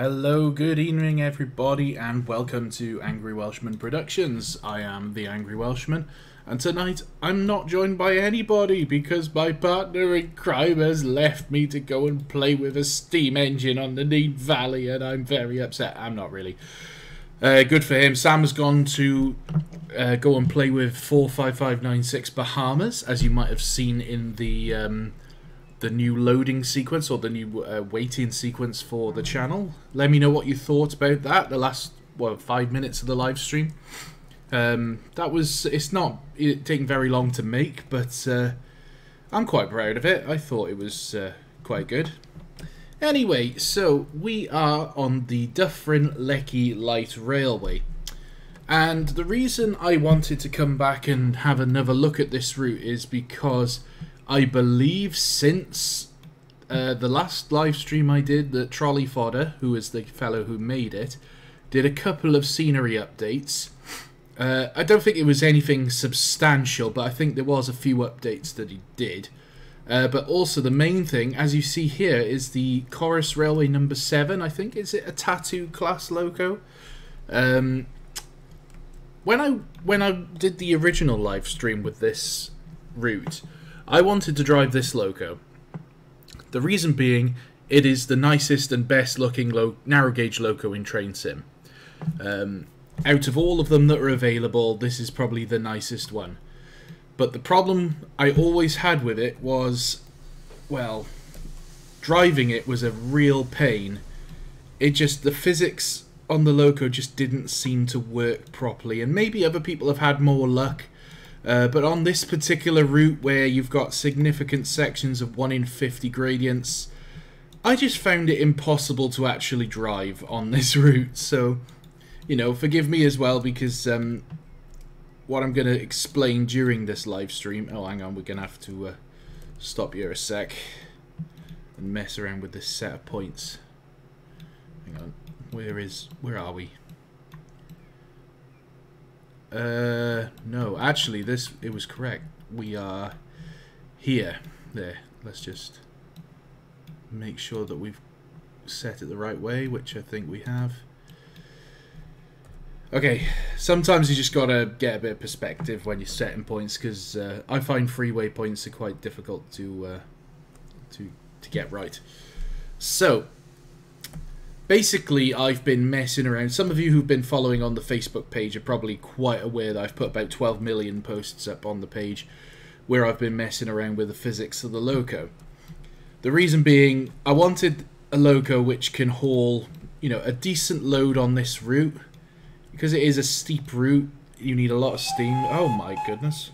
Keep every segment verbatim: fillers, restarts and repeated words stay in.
Hello, good evening everybody, and welcome to Angry Welshman Productions. I am the Angry Welshman, and tonight I'm not joined by anybody because my partner in crime has left me to go and play with a steam engine on the Neath Valley, and I'm very upset. I'm not really. Uh, good for him. Sam's gone to uh, go and play with four five five nine six Bahamas, as you might have seen in the... Um, the new loading sequence, or the new uh, waiting sequence for the channel. Let me know what you thought about that, the last, well, five minutes of the live stream. Um, that was, it's not it taking very long to make, but uh, I'm quite proud of it. I thought it was uh, quite good. Anyway, so we are on the Dyffryn Lechi Light Railway. And the reason I wanted to come back and have another look at this route is because I believe since uh, the last live stream I did, that Trolley Fodder, who is the fellow who made it, did a couple of scenery updates. Uh, I don't think it was anything substantial, but I think there was a few updates that he did. Uh, but also the main thing, as you see here, is the Corris Railway number seven, I think. Is it a tattoo class loco? Um, when I when I did the original live stream with this route, I wanted to drive this loco. The reason being, it is the nicest and best looking lo narrow gauge loco in TrainSim. Um, out of all of them that are available, this is probably the nicest one. But the problem I always had with it was, well, driving it was a real pain. It just, the physics on the loco just didn't seem to work properly. And maybe other people have had more luck. Uh, but on this particular route, where you've got significant sections of one in fifty gradients, I just found it impossible to actually drive on this route. So, you know, forgive me as well, because um, what I'm going to explain during this live stream... Oh, hang on, we're going to have to uh, stop here a sec and mess around with this set of points. Hang on, where is... where are we? Uh, no, actually, this, it was correct. We are here. There, let's just make sure that we've set it the right way, which I think we have. Okay, sometimes you just gotta get a bit of perspective when you're setting points, because uh, I find freeway points are quite difficult to, uh, to, to get right. So, basically, I've been messing around. Some of you who've been following on the Facebook page are probably quite aware that I've put about twelve million posts up on the page where I've been messing around with the physics of the loco. The reason being, I wanted a loco which can haul, you know, a decent load on this route. Because it is a steep route, you need a lot of steam. Oh my goodness.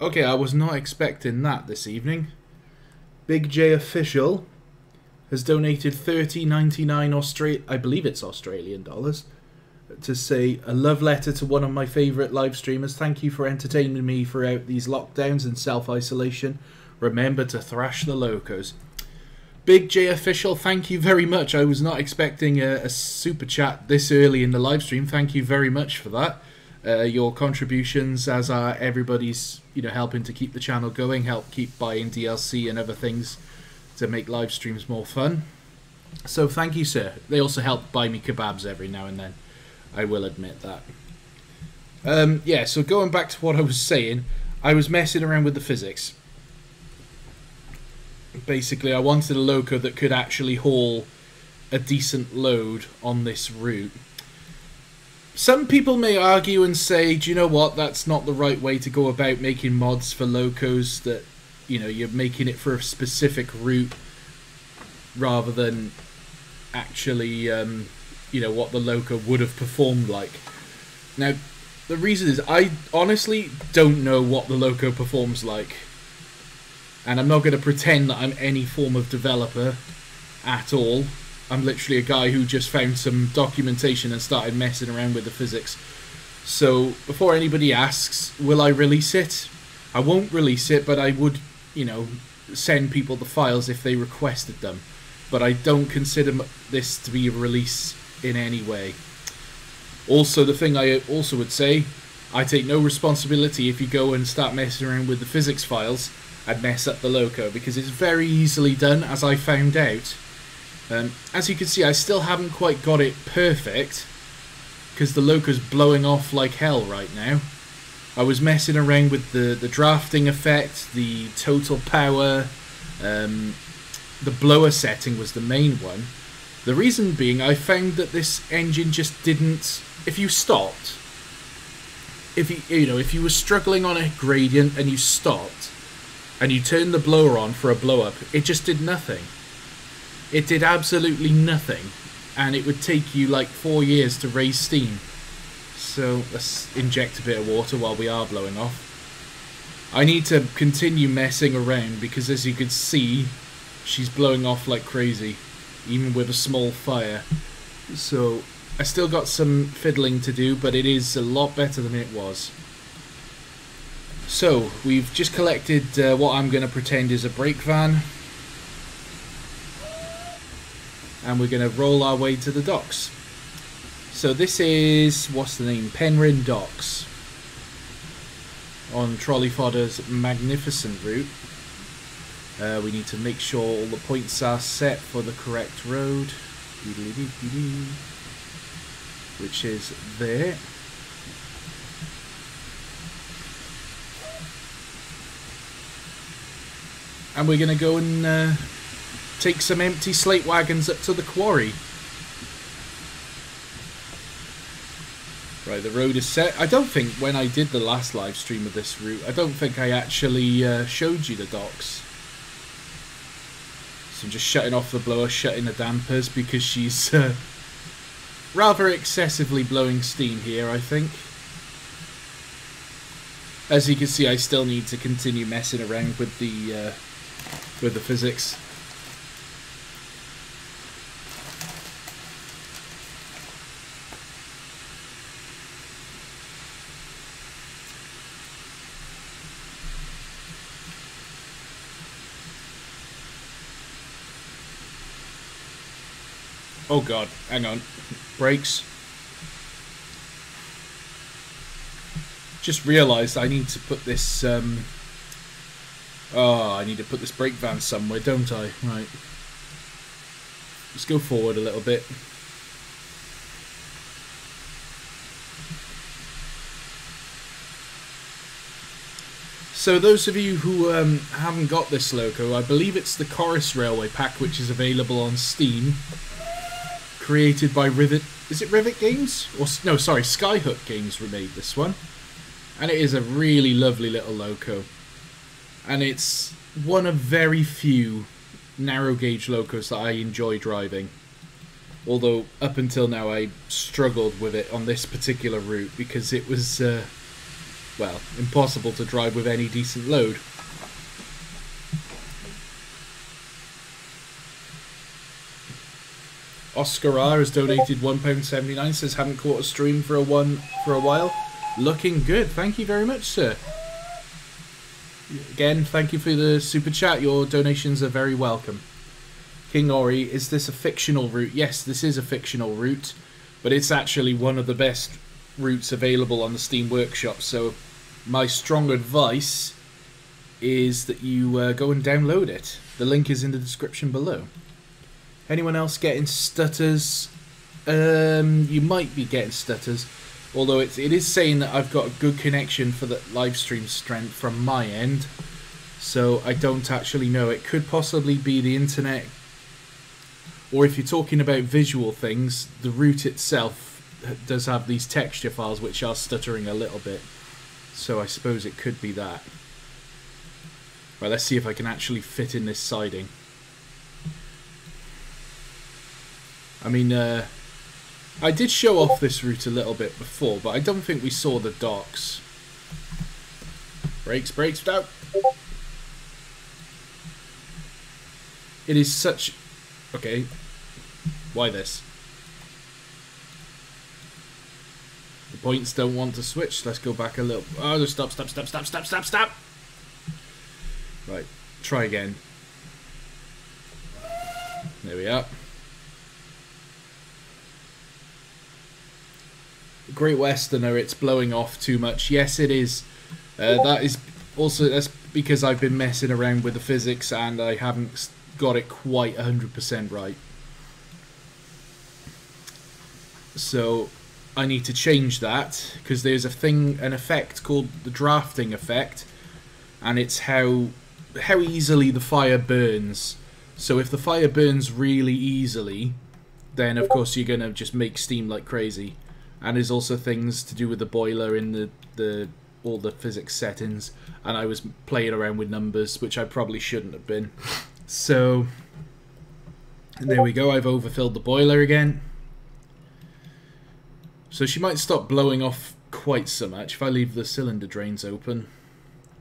Okay, I was not expecting that this evening. Big J Official has donated thirty ninety-nine Australian, I believe it's Australian dollars, to say a love letter to one of my favourite live streamers. Thank you for entertaining me throughout these lockdowns and self-isolation. Remember to thrash the locos. Big J Official, thank you very much. I was not expecting a, a super chat this early in the live stream. Thank you very much for that. Uh, your contributions, as are everybody's, you know, helping to keep the channel going, help keep buying D L C and other things to make live streams more fun. So thank you, sir. They also help buy me kebabs every now and then. I will admit that. Um, yeah, so going back to what I was saying, I was messing around with the physics. Basically, I wanted a loco that could actually haul a decent load on this route. Some people may argue and say, do you know what, that's not the right way to go about making mods for locos, that, you know, you're making it for a specific route rather than actually, um, you know, what the loco would have performed like. Now, the reason is I honestly don't know what the loco performs like. And I'm not going to pretend that I'm any form of developer at all. I'm literally a guy who just found some documentation and started messing around with the physics. So, before anybody asks, will I release it? I won't release it, but I would, you know, send people the files if they requested them. But I don't consider this to be a release in any way. Also, the thing I also would say, I take no responsibility if you go and start messing around with the physics files and mess up the loco, because it's very easily done, as I found out. Um, as you can see, I still haven't quite got it perfect, because the loco's blowing off like hell right now. I was messing around with the, the drafting effect, the total power, um, the blower setting was the main one. The reason being, I found that this engine just didn't... If you stopped, if you, you know, if you were struggling on a gradient and you stopped, and you turned the blower on for a blow-up, it just did nothing. It did absolutely nothing, and it would take you like four years to raise steam. So let's inject a bit of water while we are blowing off. I need to continue messing around because, as you can see, she's blowing off like crazy, even with a small fire. So I still got some fiddling to do, but it is a lot better than it was. So we've just collected uh, what I'm going to pretend is a brake van, and we're going to roll our way to the docks. So this is, what's the name, Penryn Docks, on Trolley Fodder's magnificent route. Uh, we need to make sure all the points are set for the correct road, which is there. And we're going to go and uh, take some empty slate wagons up to the quarry. Right, the road is set. I don't think when I did the last live stream of this route, I don't think I actually uh, showed you the docks. So I'm just shutting off the blower, shutting the dampers, because she's uh, rather excessively blowing steam here, I think. As you can see, I still need to continue messing around with the uh, with the physics. Oh god, hang on. Brakes. Just realised I need to put this, um... Oh, I need to put this brake van somewhere, don't I? Right. Let's go forward a little bit. So those of you who um, haven't got this loco, I believe it's the Corris Railway pack, which is available on Steam. Created by Rivet, is it Rivet Games? Or no, sorry, Skyhook Games remade this one, and it is a really lovely little loco, and it's one of very few narrow gauge locos that I enjoy driving. Although up until now I struggled with it on this particular route because it was, uh, well, impossible to drive with any decent load. Oscar R has donated one pound seventy-nine, says haven't caught a stream for a one for a while. Looking good, thank you very much, sir. Again, thank you for the super chat, your donations are very welcome. King Ori, is this a fictional route? Yes, this is a fictional route, but it's actually one of the best routes available on the Steam Workshop, so my strong advice is that you uh, go and download it. The link is in the description below. Anyone else getting stutters? Um, you might be getting stutters, although it's, it is saying that I've got a good connection for the live stream strength from my end, so I don't actually know. It could possibly be the internet, or if you're talking about visual things, the route itself does have these texture files which are stuttering a little bit, so I suppose it could be that. Right, let's see if I can actually fit in this siding. I mean, uh, I did show off this route a little bit before, but I don't think we saw the docks. Brakes, brakes, no! It is such... Okay. Why this? The points don't want to switch. Let's go back a little... Oh, stop, stop, stop, stop, stop, stop, stop! Right, try again. There we are. Great Westerner, it's blowing off too much. Yes, it is. Uh, that is also that's because I've been messing around with the physics and I haven't got it quite one hundred percent right. So I need to change that, because there's a thing, an effect called the drafting effect, and it's how how easily the fire burns. So if the fire burns really easily, then of course you're gonna just make steam like crazy. And there's also things to do with the boiler in the the all the physics settings, and I was playing around with numbers, which I probably shouldn't have been. So, and there we go, I've overfilled the boiler again. So she might stop blowing off quite so much. If I leave the cylinder drains open,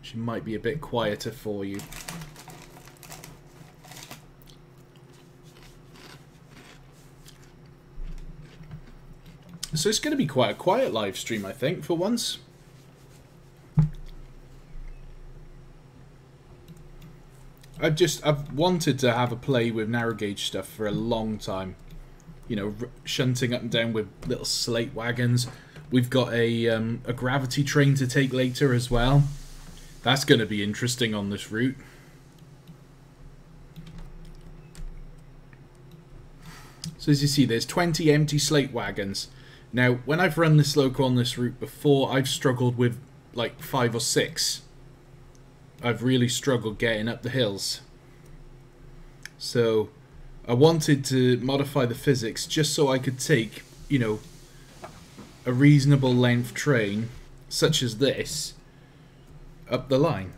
she might be a bit quieter for you. So it's going to be quite a quiet live stream, I think, for once. I've just, I've wanted to have a play with narrow gauge stuff for a long time. You know, shunting up and down with little slate wagons. We've got a, um, a gravity train to take later as well. That's going to be interesting on this route. So as you see, there's twenty empty slate wagons. Now, when I've run this loco on this route before, I've struggled with like five or six. I've really struggled getting up the hills. So I wanted to modify the physics just so I could take, you know, a reasonable length train, such as this, up the line.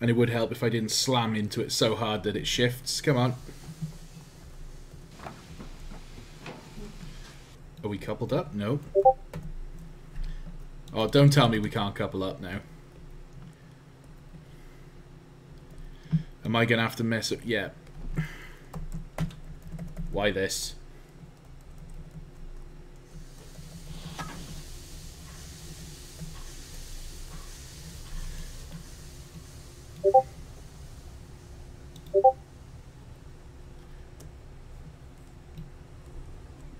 And it would help if I didn't slam into it so hard that it shifts. Come on. Are we coupled up? No. Oh, don't tell me we can't couple up now. Am I going to have to mess up? Yeah. Why this?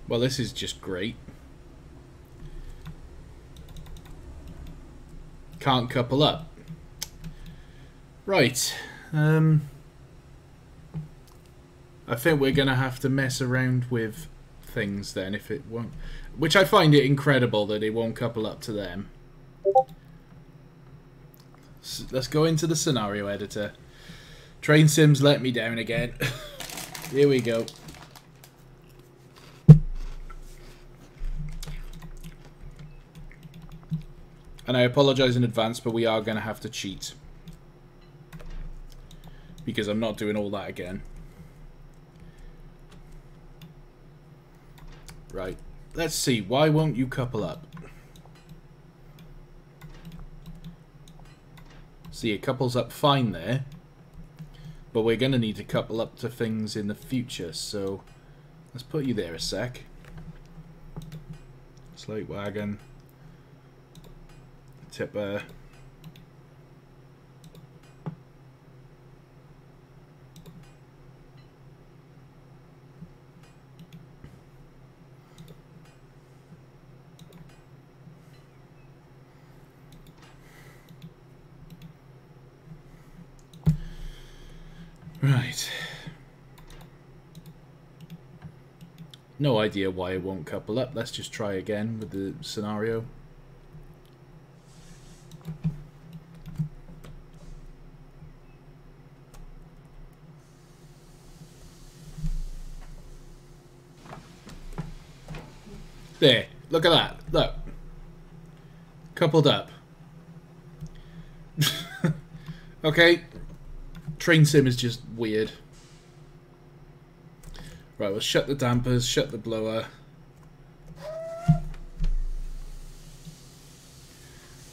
Well, this is just great. Can't couple up. Right. Um, I think we're going to have to mess around with things then if it won't. Which I find it incredible that it won't couple up to them. So let's go into the scenario editor. Train Sims let me down again. Here we go. And I apologise in advance, but we are going to have to cheat. Because I'm not doing all that again. Right. Let's see. Why won't you couple up? See, it couples up fine there. But we're going to need to couple up to things in the future. So, let's put you there a sec. Slate wagon. Tipper. Right. No idea why it won't couple up. Let's just try again with the scenario. There, look at that, look. Coupled up. Okay. Train Sim is just weird. Right, we'll shut the dampers, shut the blower.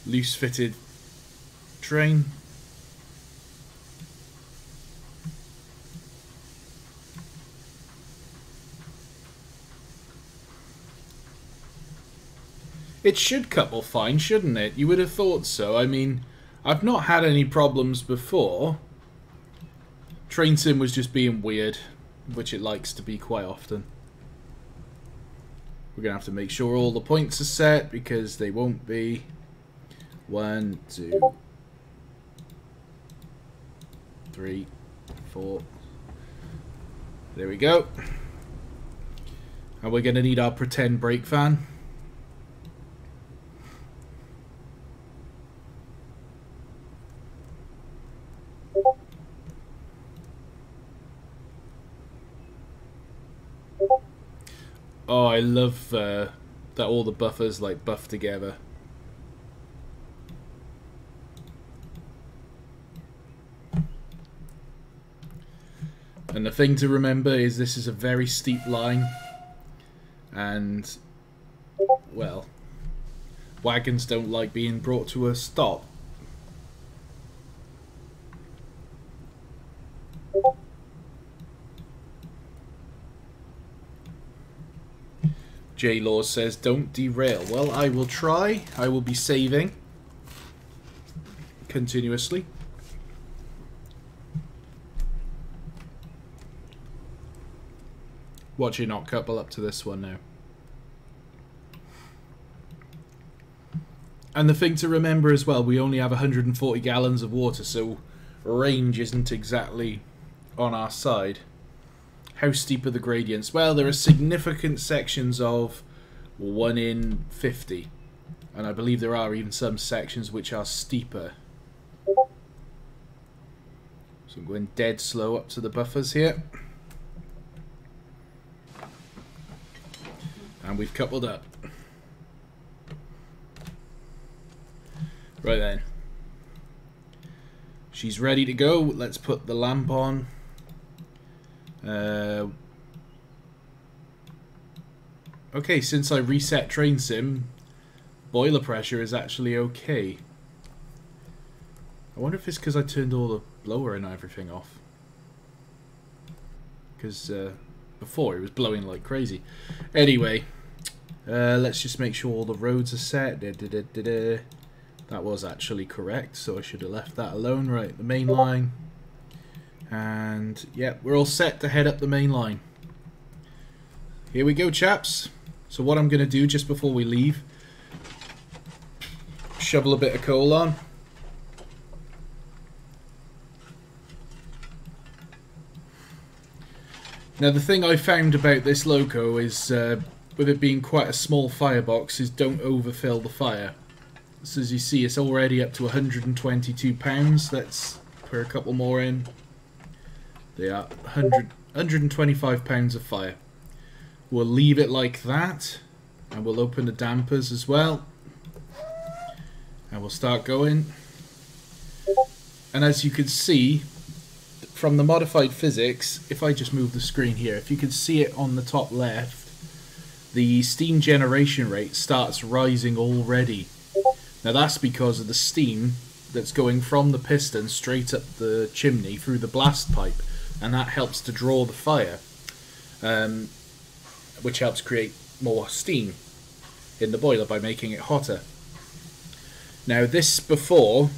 Loose fitted train. It should couple fine, shouldn't it? You would have thought so. I mean, I've not had any problems before. Train Sim was just being weird, which it likes to be quite often. We're going to have to make sure all the points are set, because they won't be. One, two, three, four. There we go. And we're going to need our pretend brake van. Oh, I love uh, that all the buffers like buff together. And the thing to remember is this is a very steep line, and, well, wagons don't like being brought to a stop. J-Law says, don't derail. Well, I will try. I will be saving continuously. Watch you not couple up to this one now. And the thing to remember as well, we only have one hundred forty gallons of water, so range isn't exactly on our side. How steep are the gradients? Well, there are significant sections of one in fifty. And I believe there are even some sections which are steeper. So I'm going dead slow up to the buffers here. And we've coupled up. Right then. She's ready to go. Let's put the lamp on. Uh, okay, since I reset TrainSim, boiler pressure is actually okay. I wonder if it's because I turned all the blower and everything off. Because... Uh, before it was blowing like crazy. Anyway, uh, let's just make sure all the roads are set. Da, da, da, da, da. That was actually correct, so I should have left that alone. Right, the main line, and yeah, we're all set to head up the main line. Here we go, chaps. So what I'm gonna do just before we leave, shovel a bit of coal on. Now the thing I found about this loco is, uh, with it being quite a small firebox, is don't overfill the fire. So as you see, it's already up to one hundred twenty-two pounds, let's put a couple more in. They are one hundred, one hundred twenty-five pounds of fire. We'll leave it like that, and we'll open the dampers as well. And we'll start going. And as you can see, from the modified physics, if I just move the screen here, if you can see it on the top left, the steam generation rate starts rising already. Now that's because of the steam that's going from the piston straight up the chimney through the blast pipe, and that helps to draw the fire, um, which helps create more steam in the boiler by making it hotter. Now this before...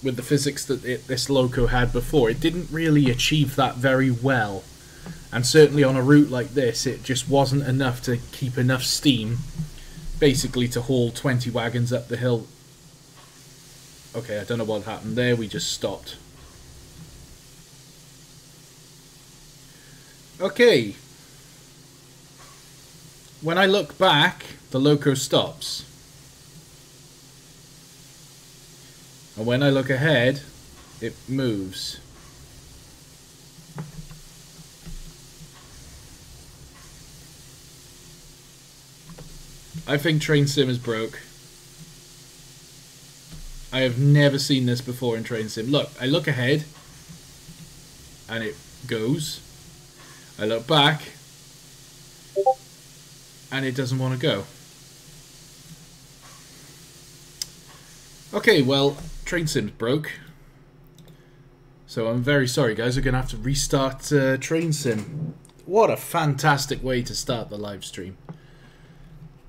with the physics that it, this loco had before, it didn't really achieve that very well, and certainly on a route like this it just wasn't enough to keep enough steam basically to haul twenty wagons up the hill. Okay, I don't know what happened there, we just stopped. Okay, when I look back the loco stops. And when I look ahead, it moves. I think TrainSim is broke. I have never seen this before in TrainSim. Look, I look ahead, and it goes. I look back, and it doesn't want to go. Okay, well... TrainSim's broke, so I'm very sorry guys, we're going to have to restart uh, TrainSim. What a fantastic way to start the live stream.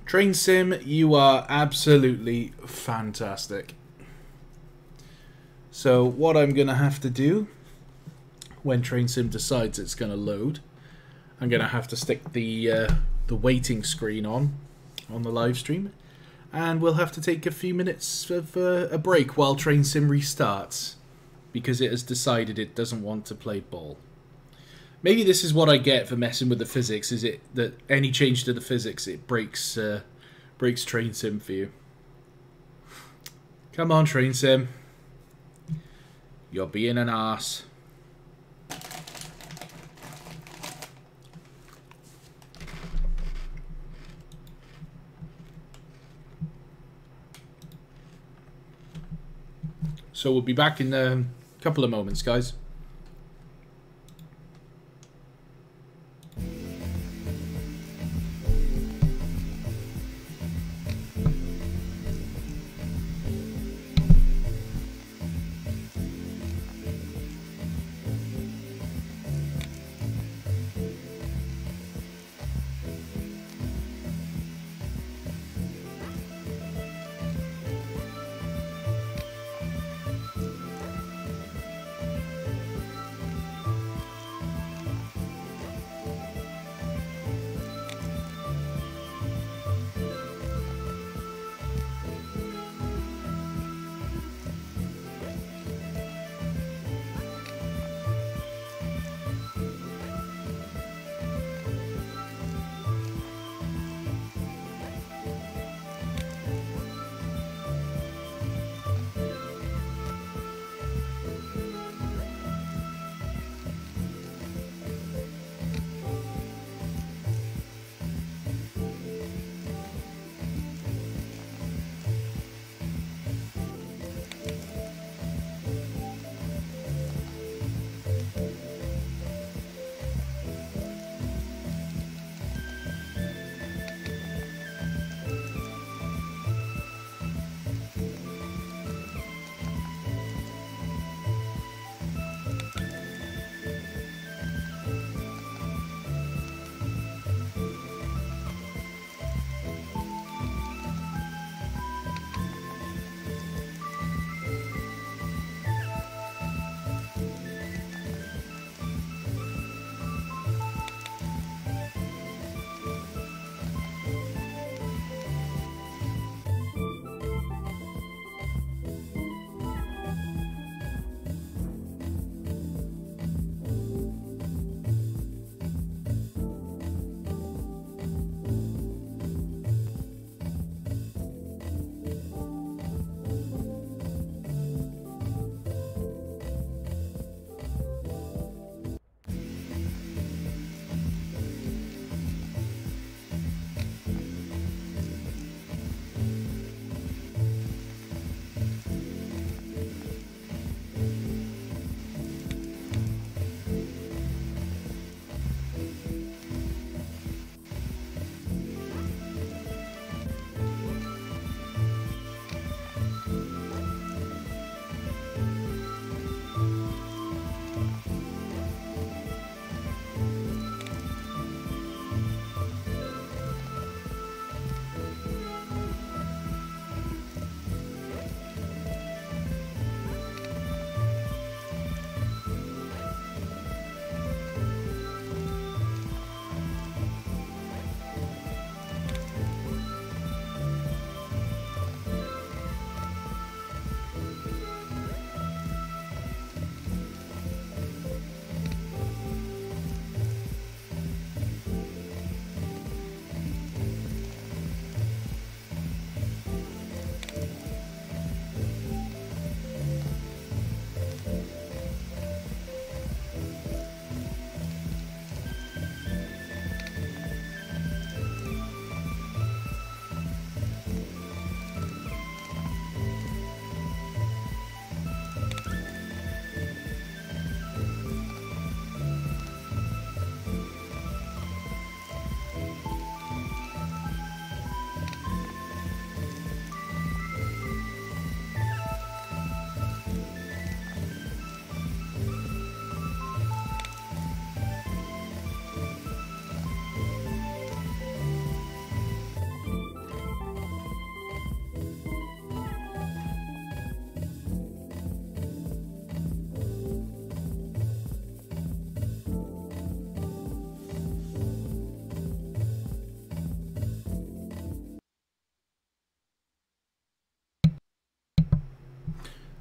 TrainSim, you are absolutely fantastic. So what I'm going to have to do, when TrainSim decides it's going to load, I'm going to have to stick the, uh, the waiting screen on, on the live stream. And we'll have to take a few minutes of uh, a break while TrainSim restarts, because it has decided it doesn't want to play ball. Maybe this is what I get for messing with the physics, is it that any change to the physics, it breaks uh, breaks Train Sim for you. Come on, Train Sim. You're being an arse. So we'll be back in a couple of moments, guys.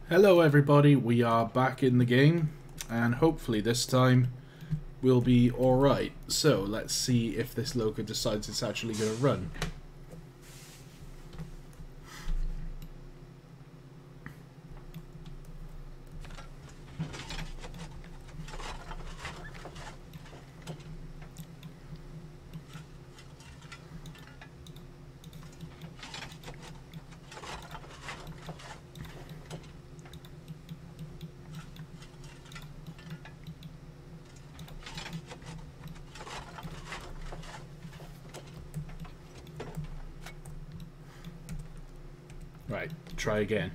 Hello everybody, we are back in the game, and hopefully this time will be alright. So let's see if this loco decides it's actually going to run. Right, try again.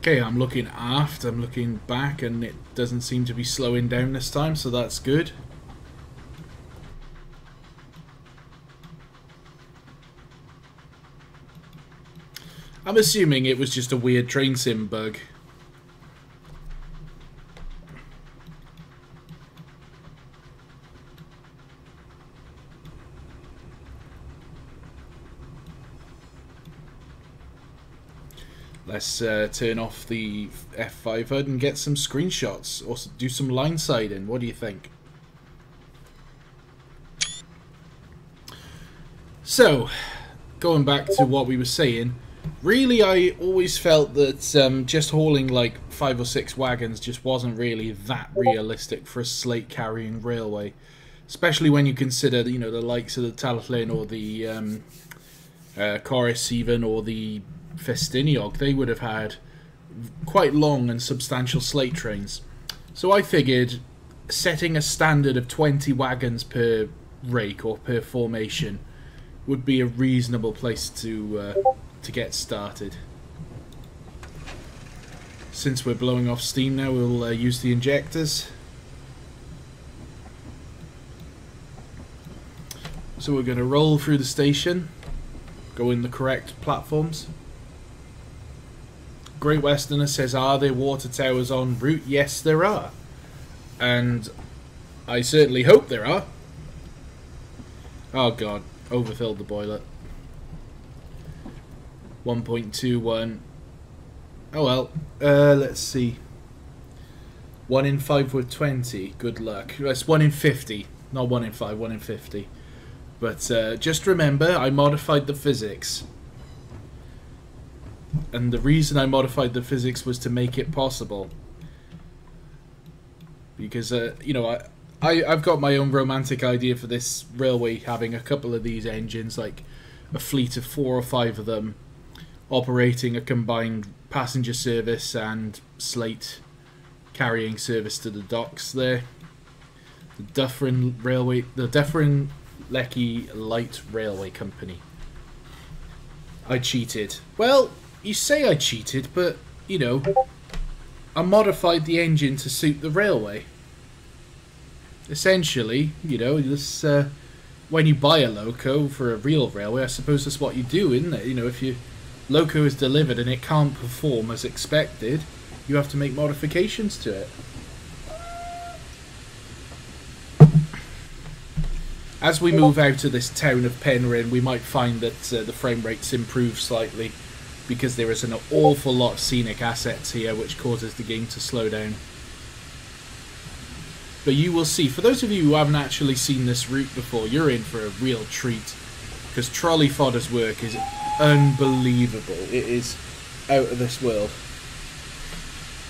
Okay, I'm looking aft, I'm looking back, and it doesn't seem to be slowing down this time, so that's good. I'm assuming it was just a weird train sim bug. Let's uh, turn off the F five H U D and get some screenshots, or do some line siding. What do you think? So, going back to what we were saying, really I always felt that um, just hauling like five or six wagons just wasn't really that realistic for a slate carrying railway, especially when you consider, you know, the likes of the Talyllyn or the um, uh, Corris even, or the Festiniog. They would have had quite long and substantial slate trains. So I figured setting a standard of twenty wagons per rake or per formation would be a reasonable place to uh, to get started. Since we're blowing off steam now, we'll uh, use the injectors. So we're going to roll through the station, go in the correct platforms. Great Westerner says, are there water towers en route? Yes, there are. And I certainly hope there are. Oh god, overfilled the boiler. one point two one. Oh well, uh, let's see. one in five with twenty. Good luck. That's one in fifty. Not one in five, one in fifty. But uh, just remember, I modified the physics. And the reason I modified the physics was to make it possible. Because, uh, you know, I, I, I've got my own romantic idea for this railway, having a couple of these engines, like a fleet of four or five of them, operating a combined passenger service and slate carrying service to the docks there. The Dyffryn Railway, the Dyffryn Lechi Light Railway Company. I cheated. Well, you say I cheated, but, you know, I modified the engine to suit the railway. Essentially, you know, this, uh, when you buy a loco for a real railway, I suppose that's what you do, isn't it? You know, if your loco is delivered and it can't perform as expected, you have to make modifications to it. As we move out of this town of Penryn, we might find that uh, the frame rates improve slightly, because there is an awful lot of scenic assets here which causes the game to slow down. But you will see, for those of you who haven't actually seen this route before, you're in for a real treat, because Trolley Fodder's work is unbelievable. It is out of this world.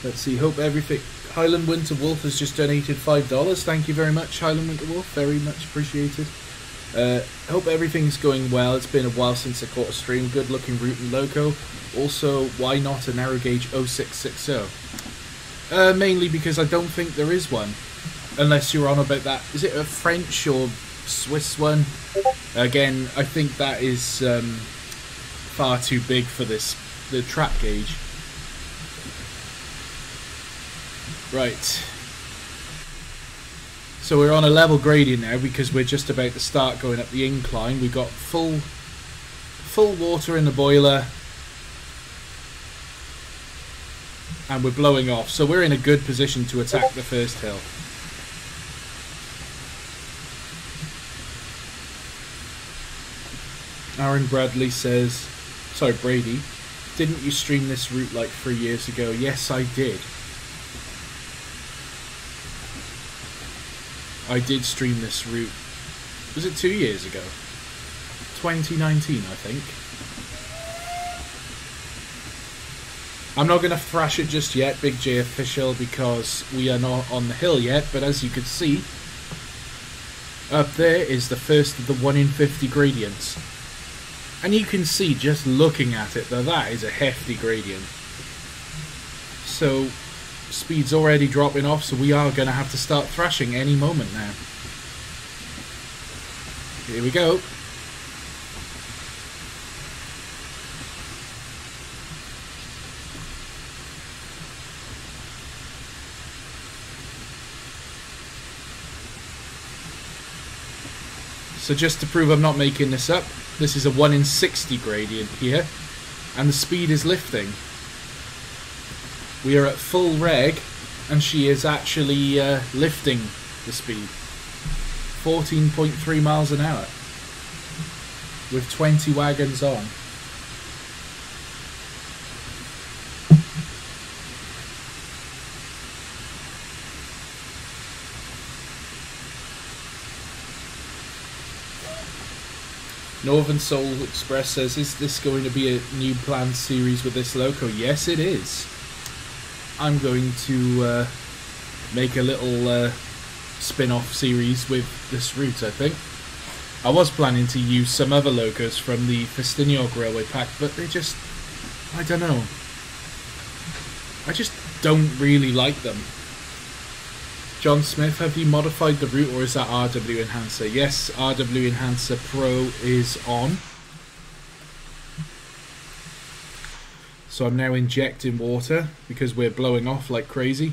Let's see, hope everything... Highland Winterwolf has just donated five dollars. Thank you very much, Highland Winterwolf. Very much appreciated. Uh, hope everything's going well. It's been a while since I caught a stream. Good looking route and loco. Also, why not a narrow gauge oh six six oh? Uh, mainly because I don't think there is one. Unless you're on about that. Is it a French or Swiss one? Again, I think that is um, far too big for this, the trap gauge. Right. So we're on a level gradient now because we're just about to start going up the incline. We've got full full water in the boiler and we're blowing off, so we're in a good position to attack the first hill. Aaron Bradley says, sorry Brady, didn't you stream this route like three years ago? Yes, I did. I did stream this route. Was it two years ago? twenty nineteen, I think. I'm not going to thrash it just yet, Big J Official, because we are not on the hill yet, but as you can see, up there is the first of the one in fifty gradients. And you can see, just looking at it, that that is a hefty gradient. So, speed's already dropping off, so we are going to have to start thrashing any moment now. Here we go. So just to prove I'm not making this up, this is a one in sixty gradient here, and the speed is lifting. We are at full reg, and she is actually uh, lifting the speed. fourteen point three miles an hour, with twenty wagons on. Northern Soul Express says, is this going to be a new planned series with this loco? Yes, it is. I'm going to uh, make a little uh, spin-off series with this route, I think. I was planning to use some other locos from the Festiniog Railway pack, but they just... I don't know. I just don't really like them. John Smith, have you modified the route or is that R W Enhancer? Yes, R W Enhancer Pro is on. So I'm now injecting water because we're blowing off like crazy.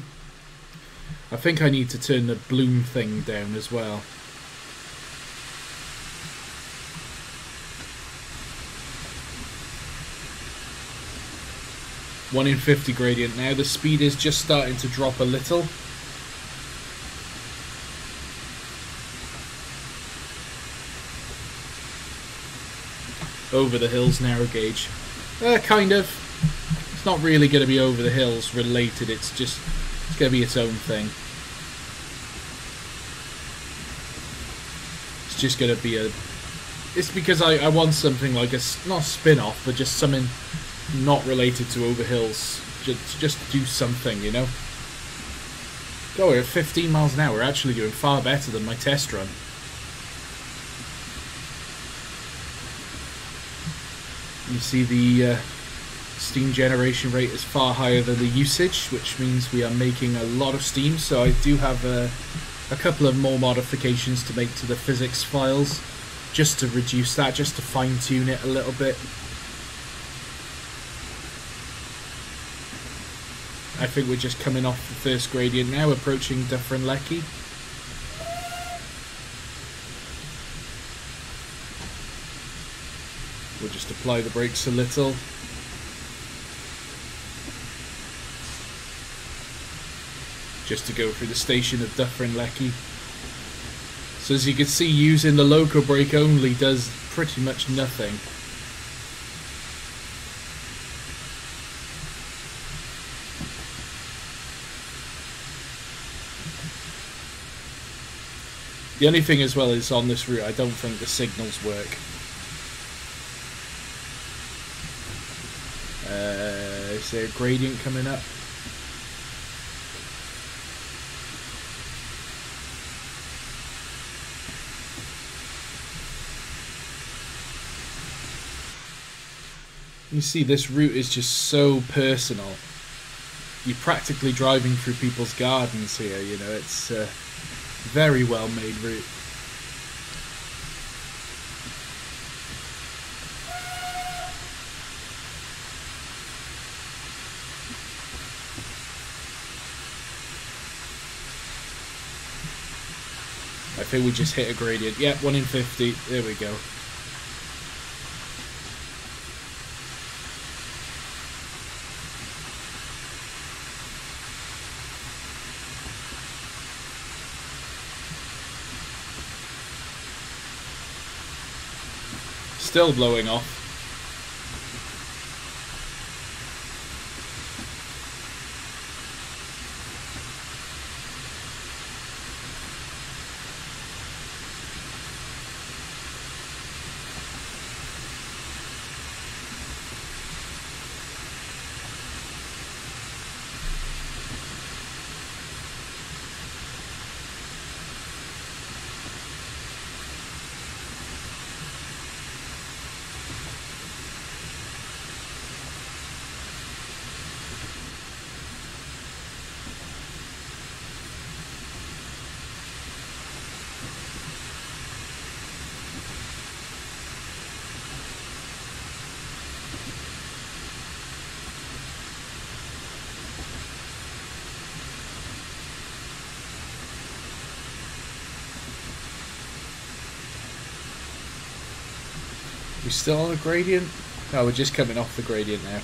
I think I need to turn the bloom thing down as well. one in fifty gradient now. The speed is just starting to drop a little. Over the hills, narrow gauge. Uh, kind of. It's not really going to be over the hills related, it's just it's going to be its own thing. It's just going to be a... It's because I, I want something like a... Not a spin-off, but just something not related to over hills. Just, just do something, you know? Oh, we're at fifteen miles an hour. We're actually doing far better than my test run. You see the uh, steam generation rate is far higher than the usage, which means we are making a lot of steam, so I do have a, a couple of more modifications to make to the physics files, just to reduce that, just to fine-tune it a little bit. I think we're just coming off the first gradient now, approaching Dyffryn Lechi. We'll just apply the brakes a little. Just to go through the station of Dyffryn Lechi. So as you can see, using the loco brake only does pretty much nothing. The only thing as well is on this route, I don't think the signals work. Uh, is there a gradient coming up? You see, this route is just so personal. You're practically driving through people's gardens here, you know, it's a very well made route. I think we just hit a gradient. Yep, yeah, one in fifty. There we go. Still blowing off. We still on a gradient? No, we're just coming off the gradient now.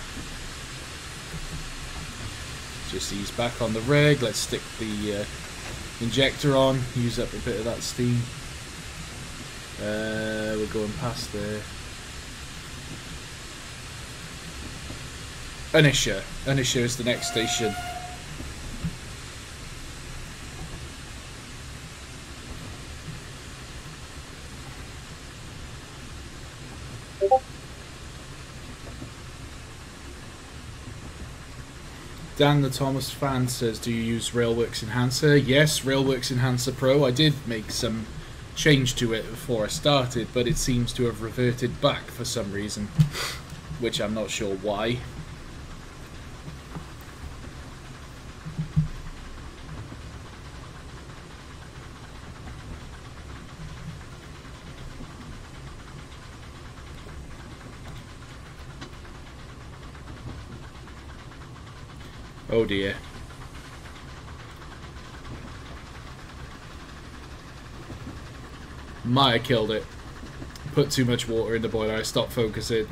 Just ease back on the rig. Let's stick the uh, injector on. Use up a bit of that steam. Uh, we're going past the Unisha. Unisha is the next station. Dan the Thomas fan says, do you use Railworks Enhancer? Yes, Railworks Enhancer Pro. I did make some change to it before I started, but it seems to have reverted back for some reason, which I'm not sure why. Oh dear. Maya killed it. Put too much water in the boiler. I stopped focusing.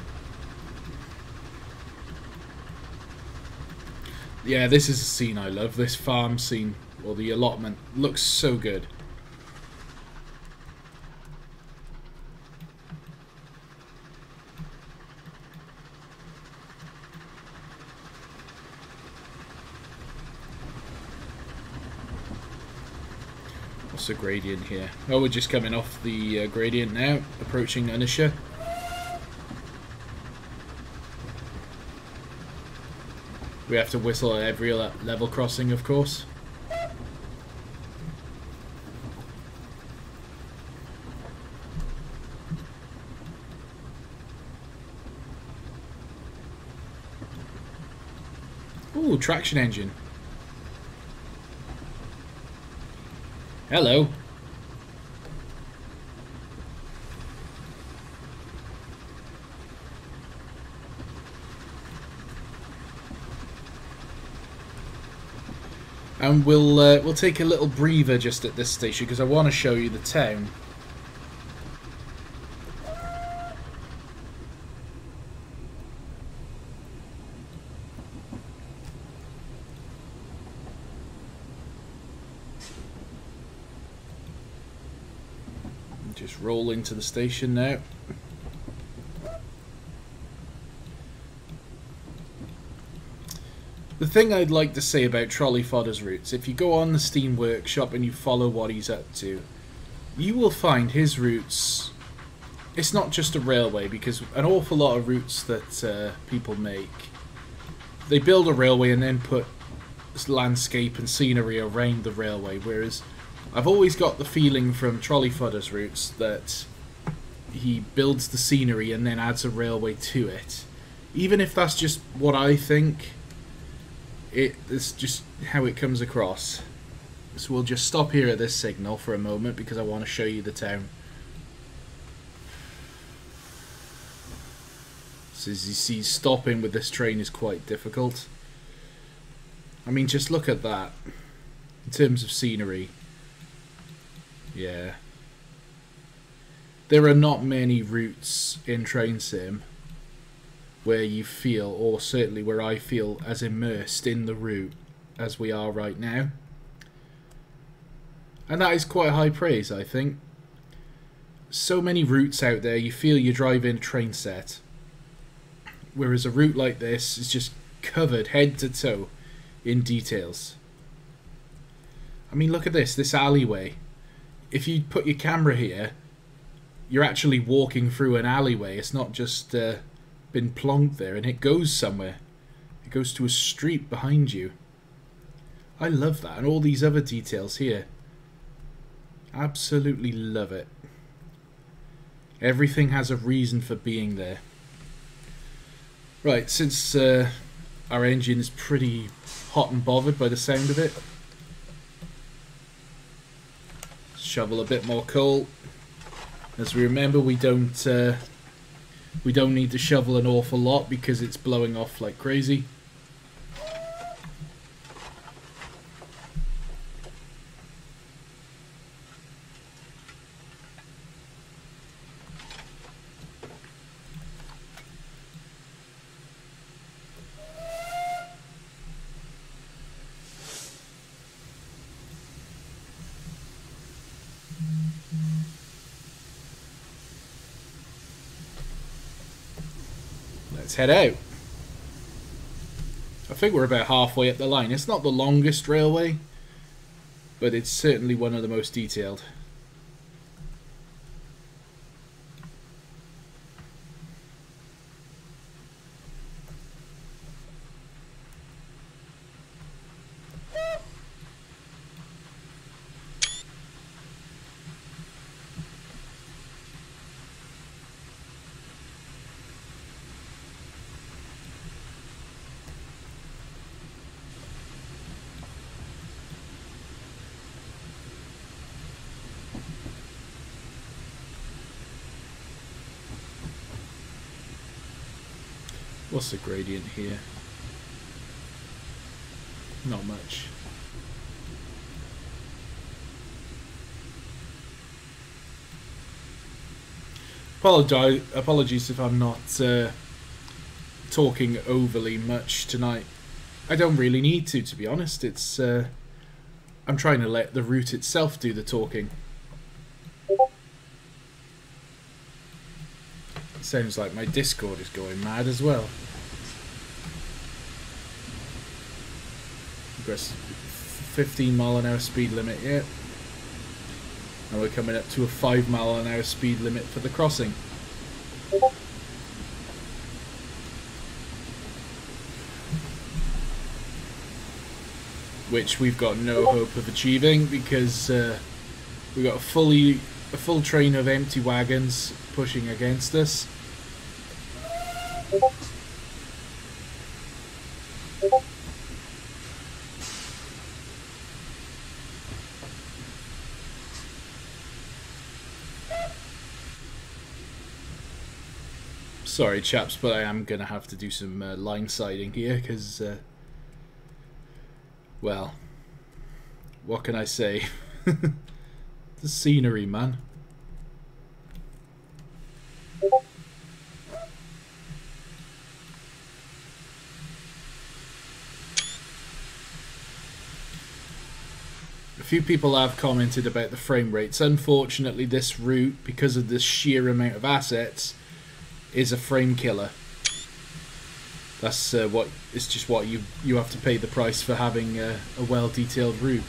Yeah, this is a scene I love. This farm scene, or the allotment, looks so good. A gradient here. Oh, we're just coming off the uh, gradient now, approaching Unisha. We have to whistle at every le level crossing, of course. Ooh, traction engine. Hello. And we'll uh, we'll take a little breather just at this station because I want to show you the town. Roll into the station now. The thing I'd like to say about Trolley Fodder's routes, if you go on the Steam Workshop and you follow what he's up to, you will find his routes, it's not just a railway, because an awful lot of routes that uh, people make, they build a railway and then put landscape and scenery around the railway, whereas I've always got the feeling from Trolley Fodder's routes that he builds the scenery and then adds a railway to it. Even if that's just what I think, it, it's just how it comes across. So we'll just stop here at this signal for a moment because I want to show you the town. So as you see, stopping with this train is quite difficult. I mean, just look at that in terms of scenery. Yeah. There are not many routes in TrainSim where you feel, or certainly where I feel, as immersed in the route as we are right now. And that is quite high praise, I think. So many routes out there, you feel you're driving a train set. Whereas a route like this is just covered head to toe in details. I mean, look at this, this alleyway. If you put your camera here, you're actually walking through an alleyway. It's not just uh, been plonked there, and it goes somewhere. It goes to a street behind you. I love that, and all these other details here. Absolutely love it. Everything has a reason for being there. Right, since uh, our engine is pretty hot and bothered by the sound of it, shovel a bit more coal. As we remember, we don't uh, we don't need to shovel an awful lot because it's blowing off like crazy. Let's head out. I think we're about halfway up the line. It's not the longest railway, but it's certainly one of the most detailed. What's the gradient here? Not much. Apologi- apologies if I'm not uh, talking overly much tonight. I don't really need to, to be honest. It's uh, I'm trying to let the route itself do the talking. Sounds like my Discord is going mad as well. We've got fifteen mile an hour speed limit yet. And we're coming up to a five mile an hour speed limit for the crossing. Which we've got no hope of achieving because uh, we've got a, fully, a full train of empty wagons pushing against us. Sorry chaps, but I am going to have to do some uh, line siding here because, uh, well, what can I say? The scenery, man. A few people have commented about the frame rates. Unfortunately, this route, because of the sheer amount of assets, is a frame killer. That's uh, what it's just what you you have to pay the price for having a, a well detailed route.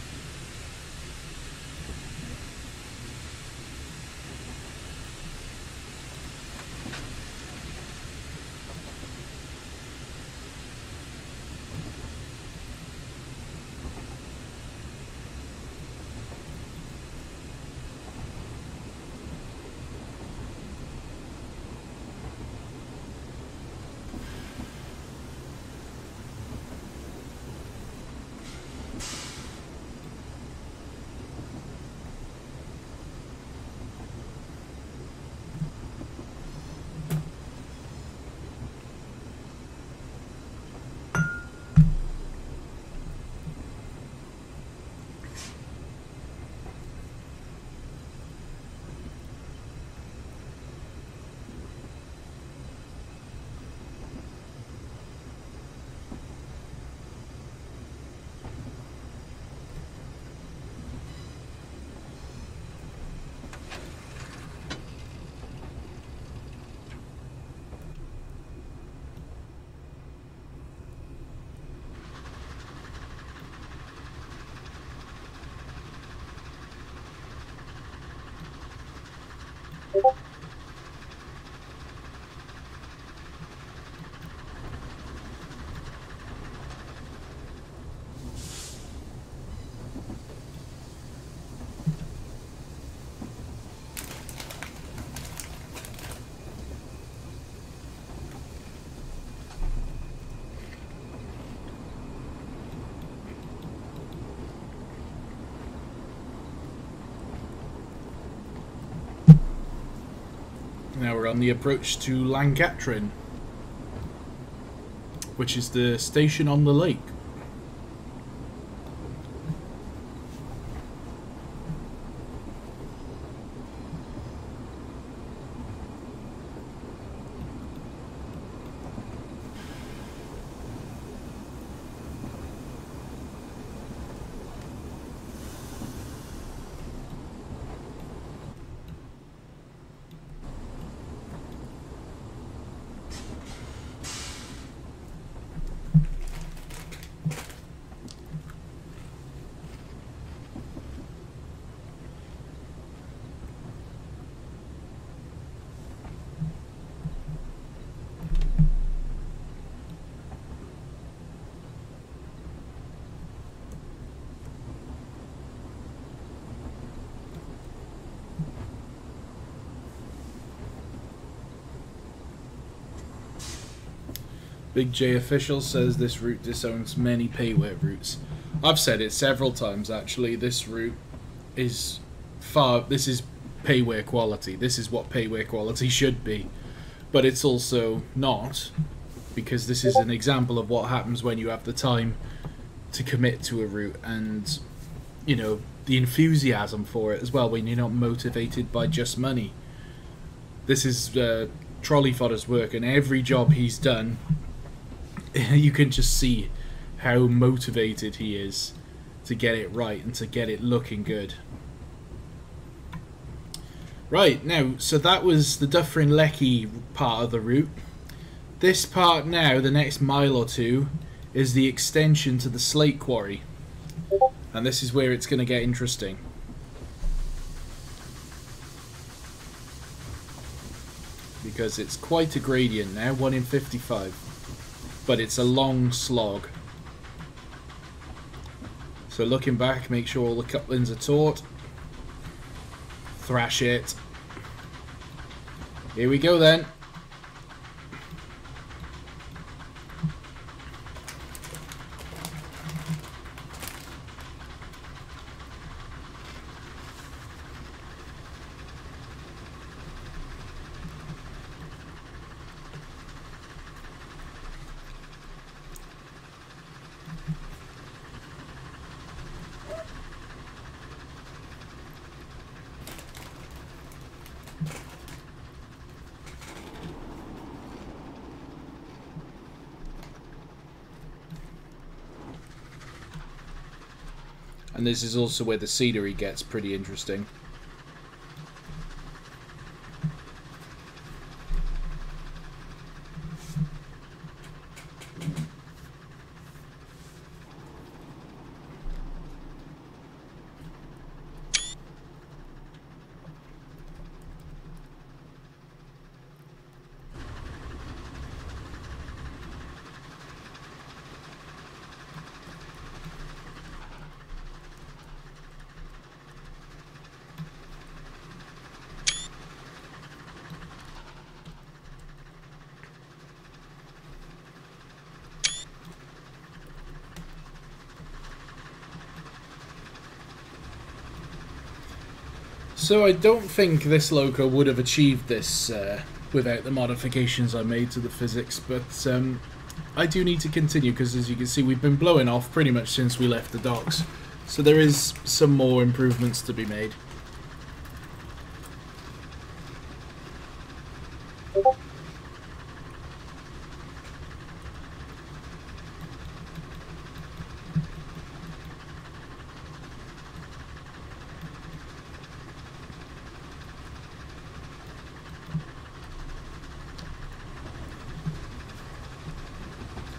Now we're on the approach to Llangatrin, which is the station on the lake. Big J Official says this route disowns many payware routes. I've said it several times actually, this route is far, this is payware quality. This is what payware quality should be. But it's also not, because this is an example of what happens when you have the time to commit to a route and, you know, the enthusiasm for it as well when you're not motivated by just money. This is uh, Trolley Fodder's work, and every job he's done you can just see how motivated he is to get it right and to get it looking good. Right, now, so that was the Dyffryn Lechi part of the route. This part now, the next mile or two, is the extension to the slate quarry. And this is where it's going to get interesting. Because it's quite a gradient now, one in fifty-five. But it's a long slog. So looking back, make sure all the couplings are taut. Thrash it. Here we go then. And this is also where the scenery gets pretty interesting. So I don't think this loco would have achieved this uh, without the modifications I made to the physics, but um, I do need to continue because, as you can see, we've been blowing off pretty much since we left the docks. So there is some more improvements to be made.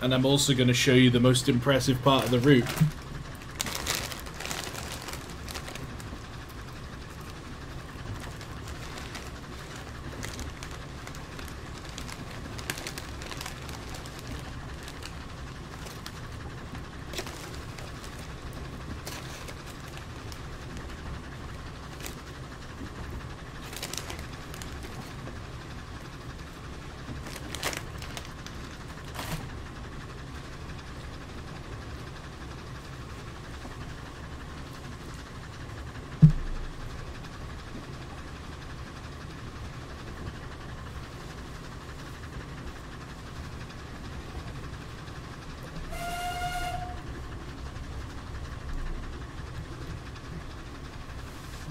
And I'm also going to show you the most impressive part of the route.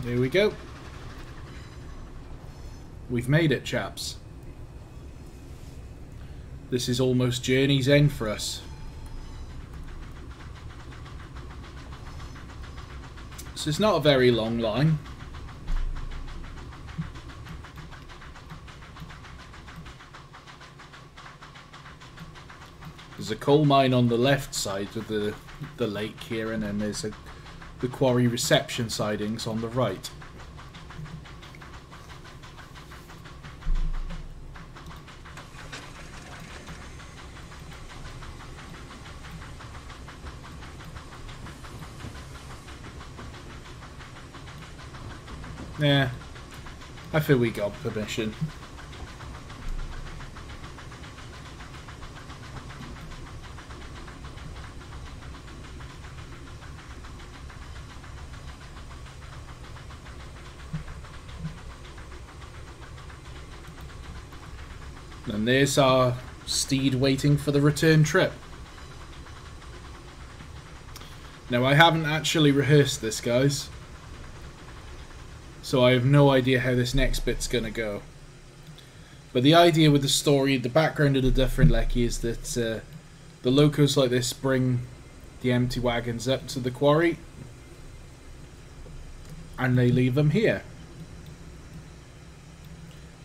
There we go. We've made it, chaps. This is almost journey's end for us. So it's not a very long line. There's a coal mine on the left side of the, the lake here, and then there's a, the quarry reception sidings on the right. Yeah, I feel we got permission. And there's our steed waiting for the return trip. Now, I haven't actually rehearsed this, guys. So I have no idea how this next bit's going to go. But the idea with the story, the background of the Dyffryn Lechi is that uh, the locos like this bring the empty wagons up to the quarry and they leave them here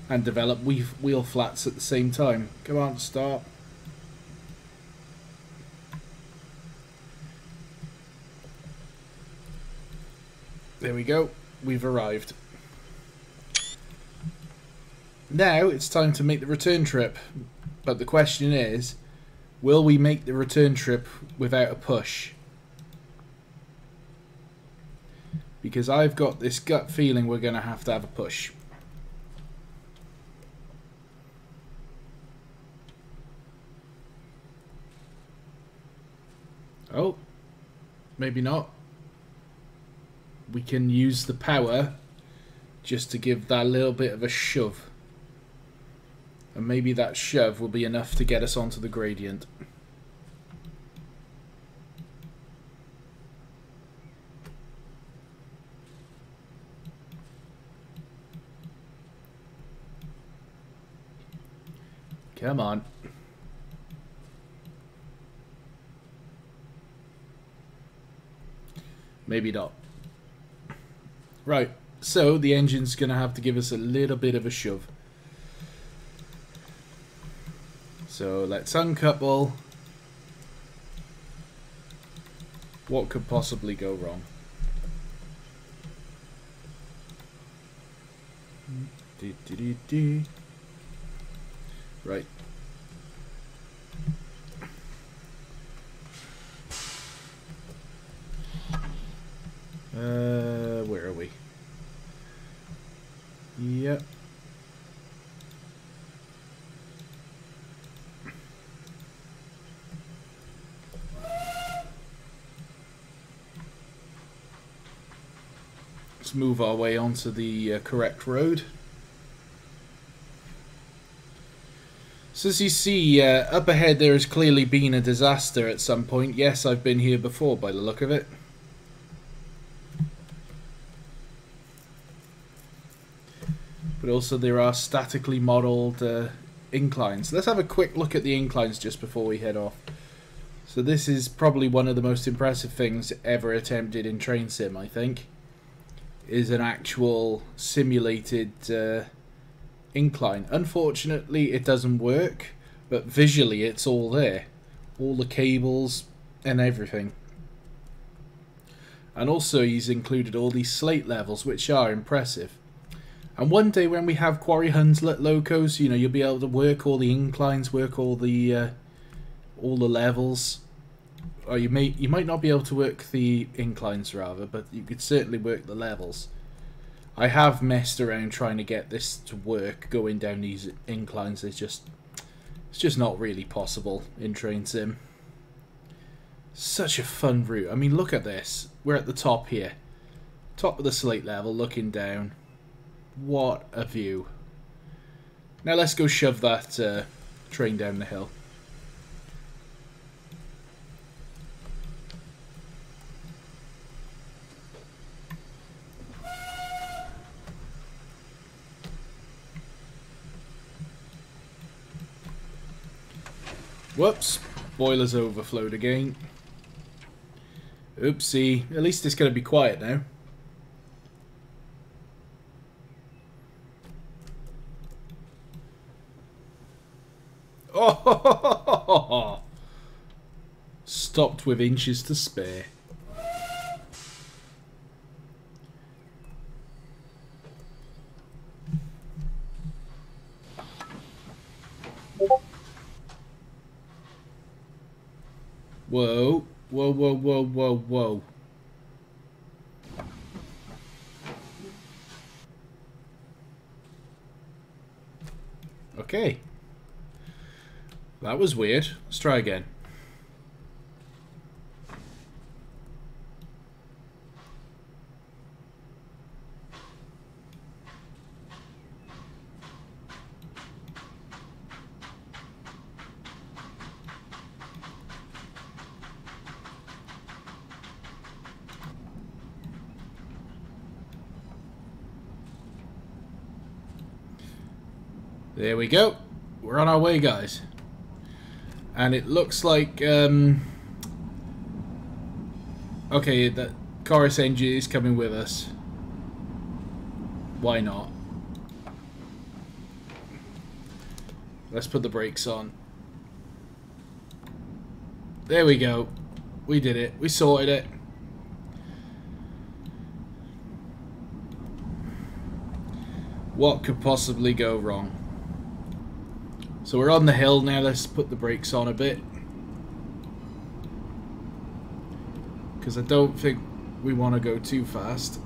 and develop wheel flats at the same time. Come on, stop. There we go. We've arrived. Now it's time to make the return trip, but the question is, will we make the return trip without a push? Because I've got this gut feeling we're going to have to have a push. Oh, maybe not. We can use the power just to give that little bit of a shove. And maybe that shove will be enough to get us onto the gradient. Come on. Maybe not. Right, so the engine's going to have to give us a little bit of a shove. So let's uncouple. What could possibly go wrong? Right. Uh, where are we? Yep. Let's move our way onto the uh, correct road. So as you see, uh, up ahead there has clearly been a disaster at some point. Yes, I've been here before by the look of it. But also there are statically modelled uh, inclines. Let's have a quick look at the inclines just before we head off. So this is probably one of the most impressive things ever attempted in TrainSim, I think, is an actual simulated uh, incline. Unfortunately, it doesn't work, but visually it's all there. All the cables and everything. And also he's included all these slate levels, which are impressive. And one day when we have quarry Hunslet locos, you know, you'll be able to work all the inclines, work all the uh, all the levels. Or you may you might not be able to work the inclines rather, but you could certainly work the levels. I have messed around trying to get this to work going down these inclines. It's just it's just not really possible in TrainSim. Such a fun route. I mean, look at this. We're at the top here, top of the slate level, looking down. What a view. Now let's go shove that uh, train down the hill. Whoops. Boiler's overflowed again. Oopsie. At least it's going to be quiet now. Oh! Stopped with inches to spare. Whoa, whoa, whoa, whoa, whoa, whoa. Okay. That was weird. Let's try again. There we go. We're on our way, guys. And it looks like... Um, okay, that Corris engine is coming with us. Why not? Let's put the brakes on. There we go. We did it. We sorted it. What could possibly go wrong? So we're on the hill now, let's put the brakes on a bit. Because I don't think we want to go too fast.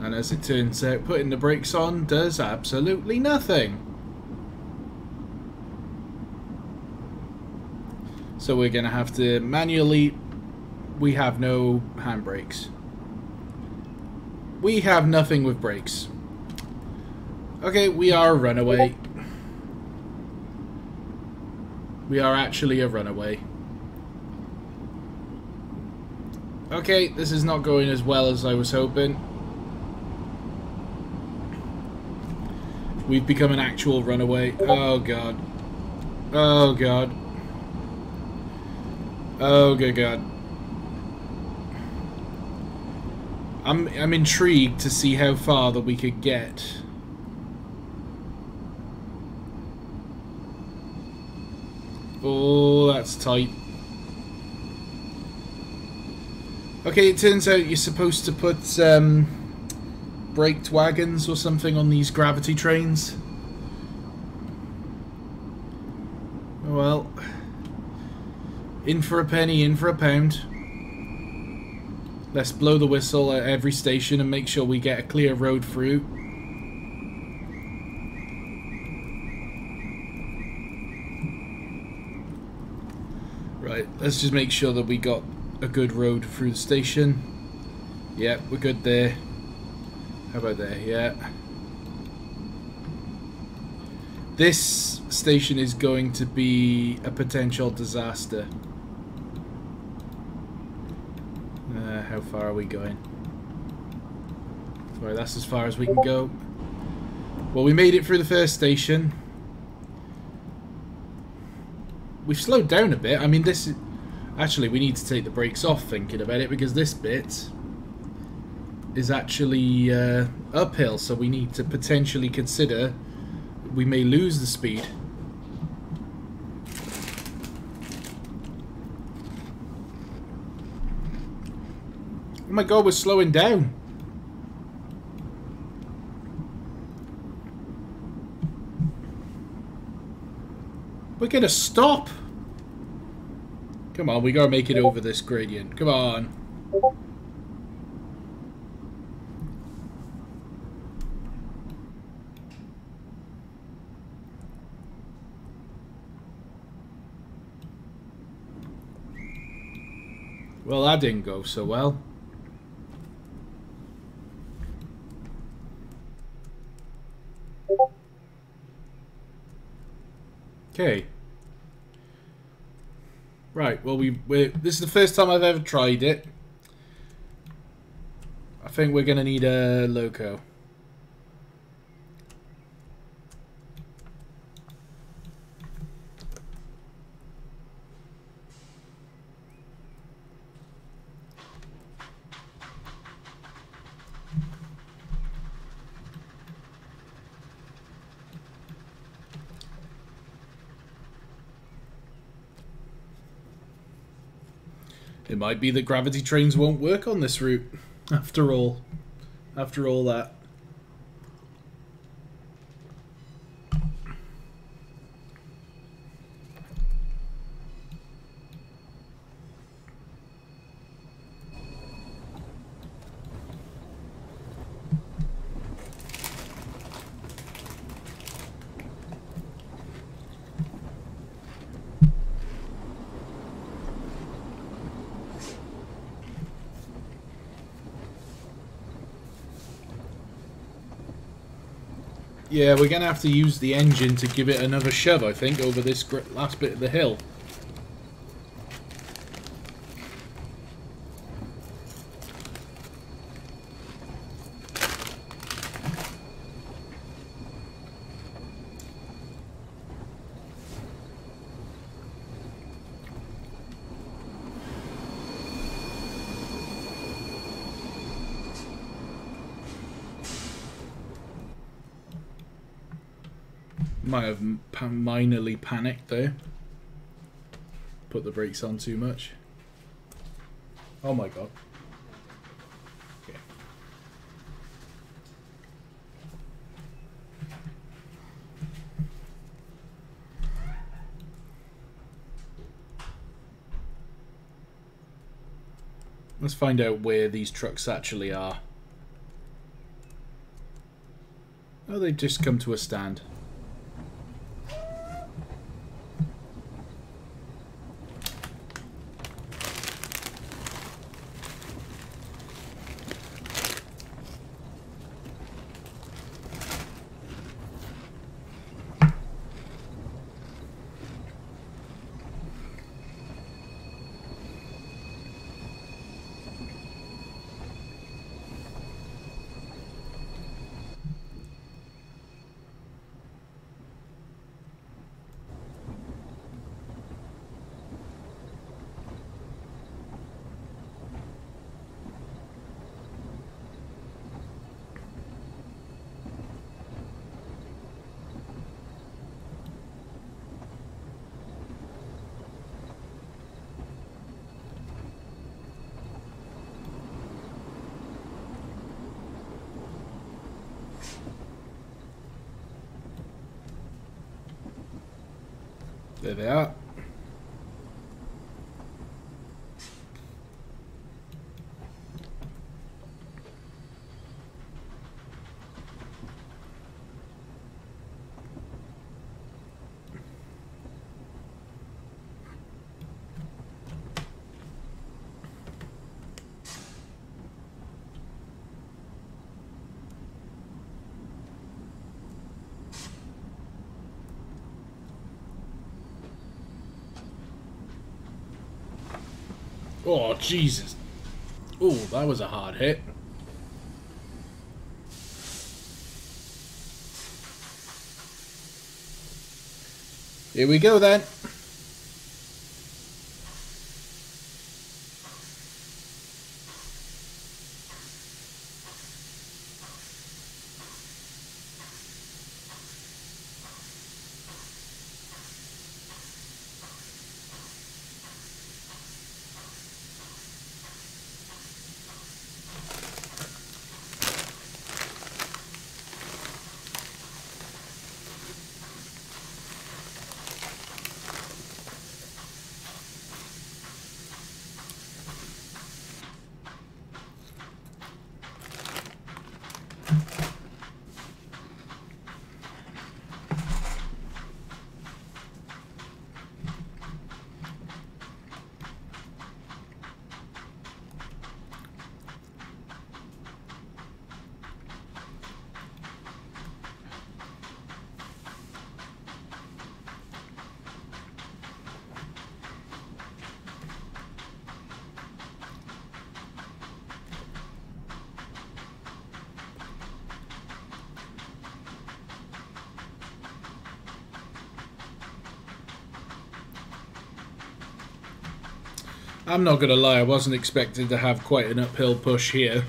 And as it turns out, putting the brakes on does absolutely nothing. So we're going to have to manually... We have no handbrakes. We have nothing with brakes. Okay, we are a runaway. We are actually a runaway. Okay, this is not going as well as I was hoping. We've become an actual runaway. Oh god. Oh god. Oh good god. I'm, I'm intrigued to see how far that we could get. Oh, that's tight. Okay, it turns out you're supposed to put um, braked wagons or something on these gravity trains. Well, in for a penny, in for a pound. Let's blow the whistle at every station and make sure we get a clear road through. Right, let's just make sure that we got a good road through the station. Yep, we're good there. How about there? Yeah. This station is going to be a potential disaster. How far are we going? Right, that's as far as we can go. Well, we made it through the first station. We've slowed down a bit. I mean, this is... Actually, we need to take the brakes off thinking about it, because this bit is actually uh, uphill, so we need to potentially consider we may lose the speed. Oh my god, we're slowing down. We're gonna stop. Come on, we gotta make it over this gradient. Come on. Well, that didn't go so well. Okay. Right, well, we we're, this is the first time I've ever tried it. I think we're going to need a loco. It might be that gravity trains won't work on this route, after all. After all that. Yeah, we're going to have to use the engine to give it another shove, I think, over this last bit of the hill. Might have minorly panicked though. Put the brakes on too much. Oh my god. Okay. Let's find out where these trucks actually are. Oh, they've just come to a stand. There they are. Oh, Jesus. Oh, that was a hard hit. Here we go, then. I'm not going to lie, I wasn't expecting to have quite an uphill push here.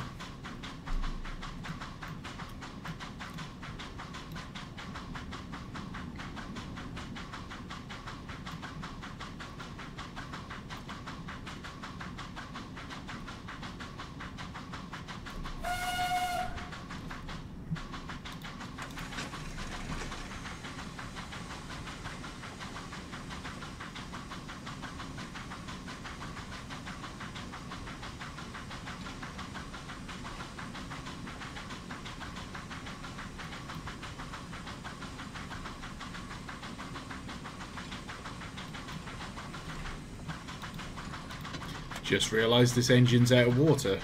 Just realised this engine's out of water.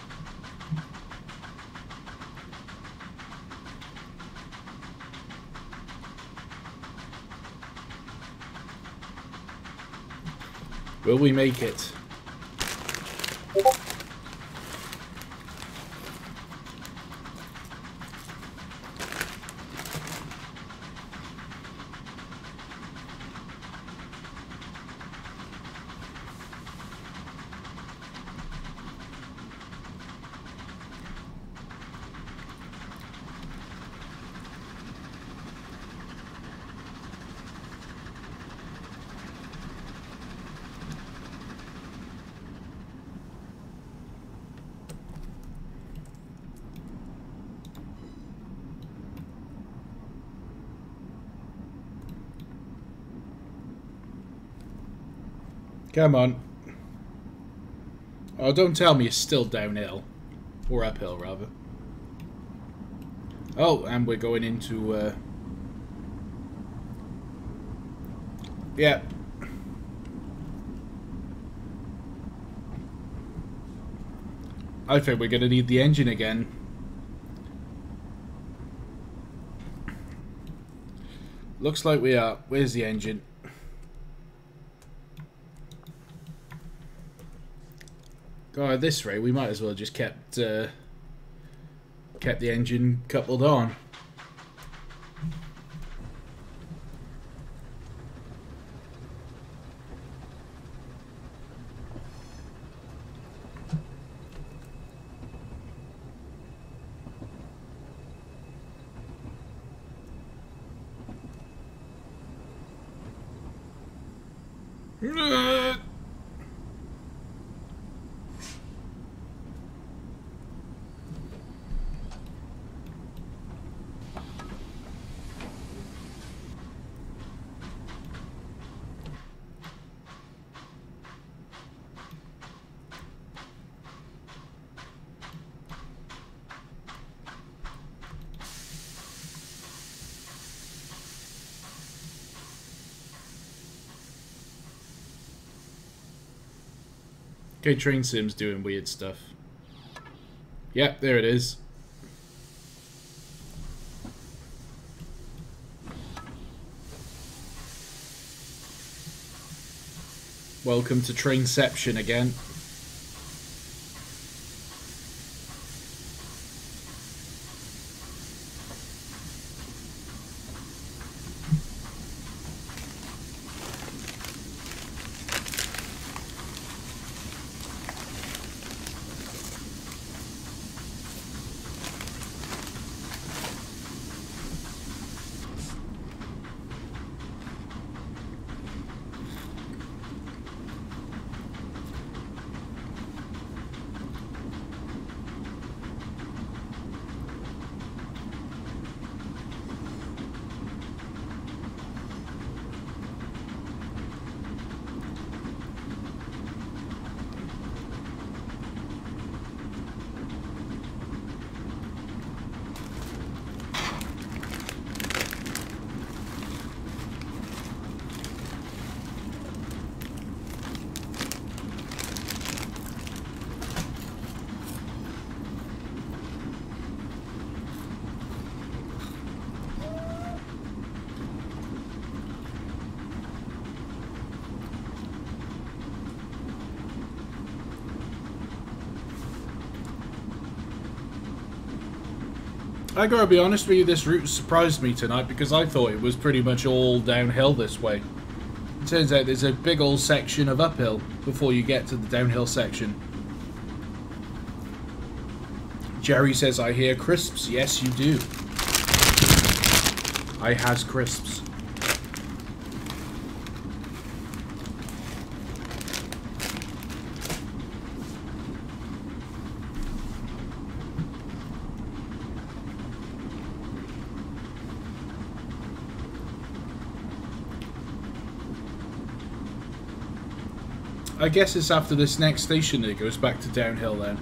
Will we make it? Come on. Oh, don't tell me it's still downhill. Or uphill, rather. Oh, and we're going into... Uh... Yeah. I think we're going to need the engine again. Looks like we are. Where's the engine? Oh, at this rate, we might as well just kept uh, kept the engine coupled on. Okay, Train Sim's doing weird stuff. Yep, there it is. Welcome to Trainception again. I gotta be honest with you, this route surprised me tonight because I thought it was pretty much all downhill this way. It turns out there's a big old section of uphill before you get to the downhill section. Jerry says, I hear crisps. Yes, you do. I has crisps. I guess it's after this next station that it goes back to downhill then.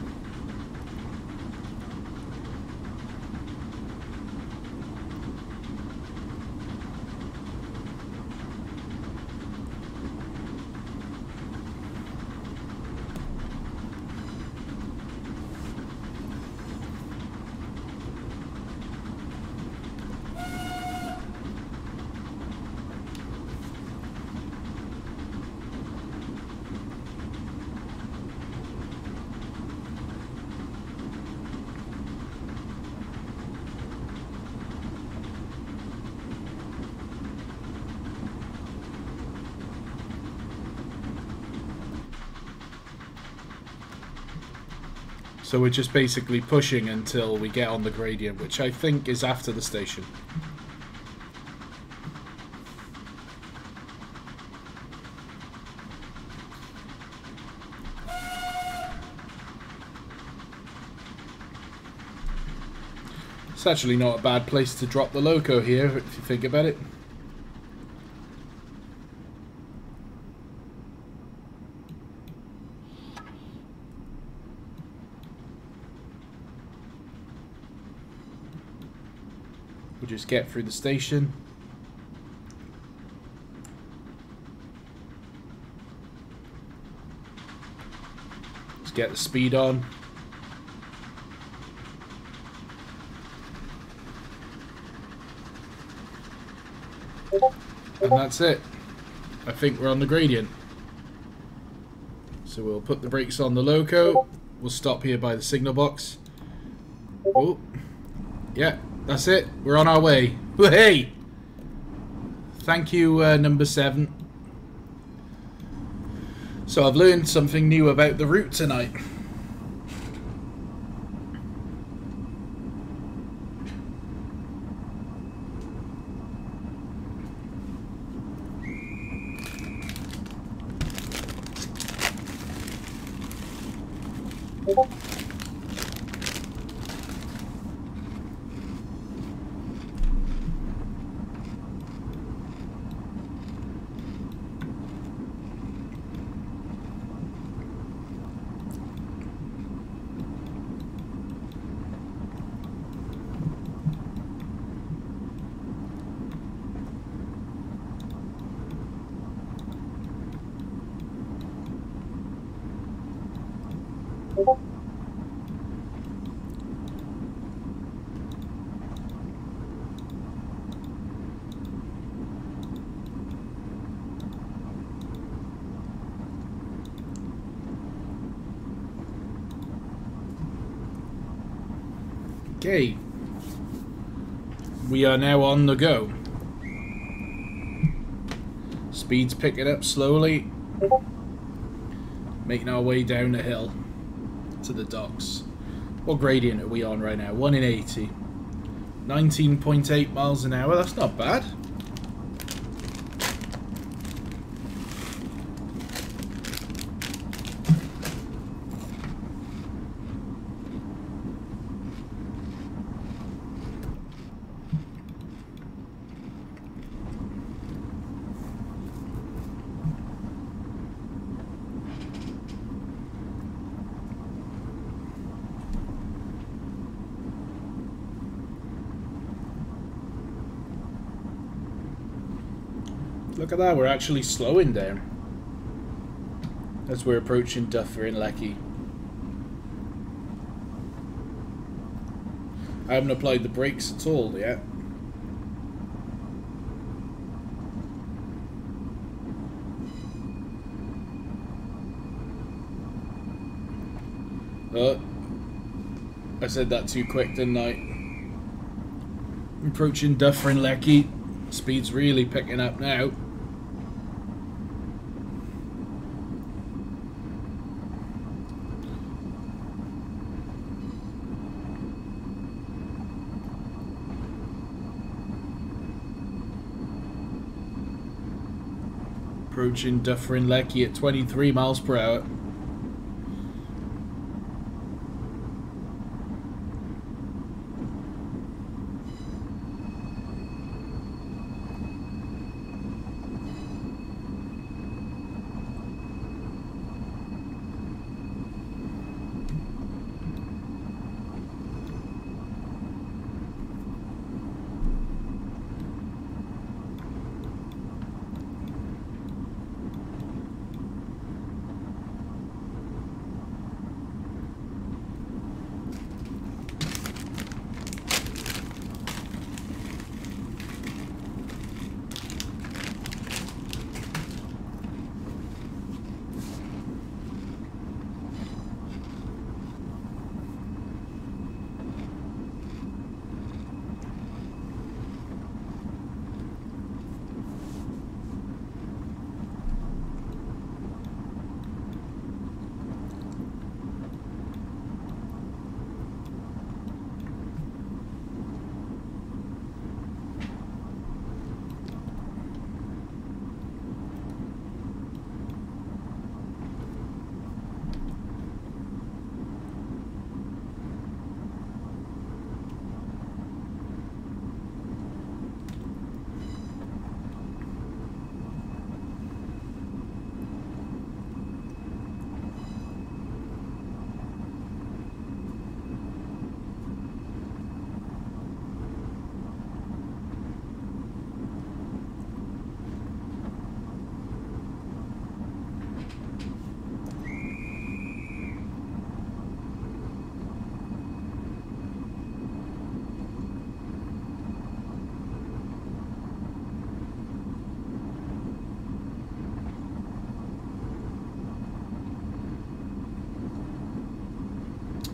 So we're just basically pushing until we get on the gradient, which I think is after the station. It's actually not a bad place to drop the loco here, if you think about it. We'll just get through the station. Let's get the speed on. And that's it. I think we're on the gradient. So we'll put the brakes on the loco. We'll stop here by the signal box. Oh, yeah, that's it. We're on our way. Hey! Thank you, uh, number seven. So I've learned something new about the route tonight. Okay, we are now on the go. Speed's picking up slowly, making our way down the hill to the docks. What gradient are we on right now? one in eighty. nineteen point eight miles an hour, that's not bad. Look at that, we're actually slowing down as we're approaching Dyffryn Lechi. I haven't applied the brakes at all yet. Oh, I said that too quick, didn't I? Approaching Dyffryn Lechi. Speed's really picking up now. Approaching Dyffryn Lechi at twenty-three miles per hour.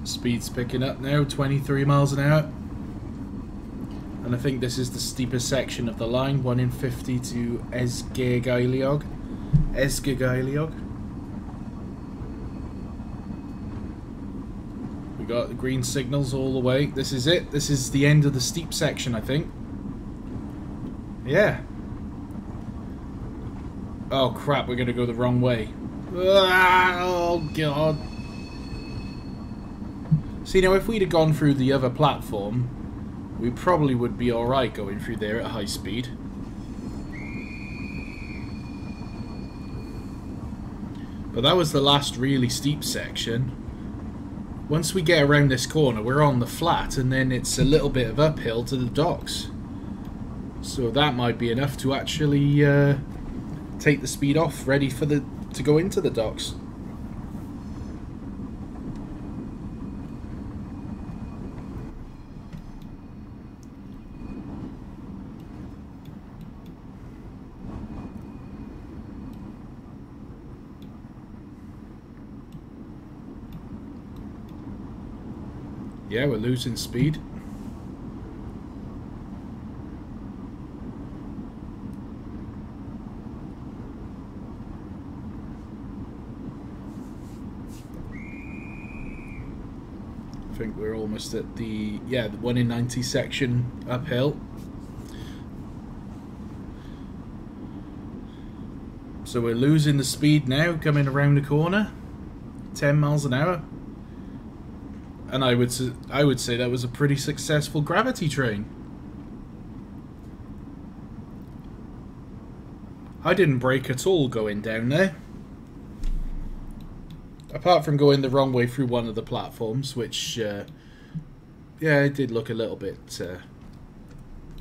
Speed's picking up now, twenty-three miles an hour. And I think this is the steepest section of the line, one in fifty to Esgegayliog. Esgegayliog. We got the green signals all the way. This is it. This is the end of the steep section, I think. Yeah. Oh crap, we're going to go the wrong way. Ah, oh god. See, now if we'd have gone through the other platform, we probably would be alright going through there at high speed. But that was the last really steep section. Once we get around this corner, we're on the flat, and then it's a little bit of uphill to the docks. So that might be enough to actually uh, take the speed off, ready for the to go into the docks. Yeah, we're losing speed. I think we're almost at the, yeah, the one in ninety section uphill. So we're losing the speed now, coming around the corner. ten miles an hour. And I would I would say that was a pretty successful gravity train. I didn't brake at all going down there. Apart from going the wrong way through one of the platforms, which, uh, yeah, it did look a little bit uh,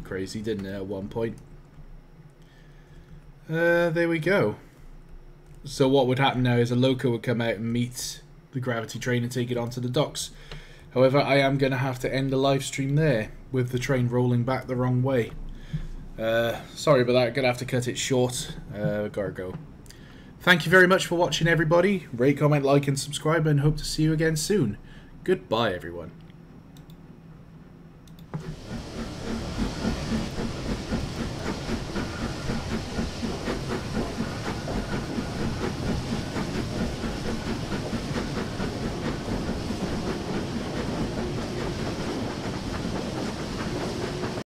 crazy, didn't it, at one point? Uh, there we go. So what would happen now is a loco would come out and meet the gravity train and take it onto the docks. However, I am going to have to end the live stream there with the train rolling back the wrong way. Uh, sorry about that, I'm going to have to cut it short. Uh, gotta go. Thank you very much for watching, everybody. Rate, comment, like, and subscribe, and hope to see you again soon. Goodbye, everyone.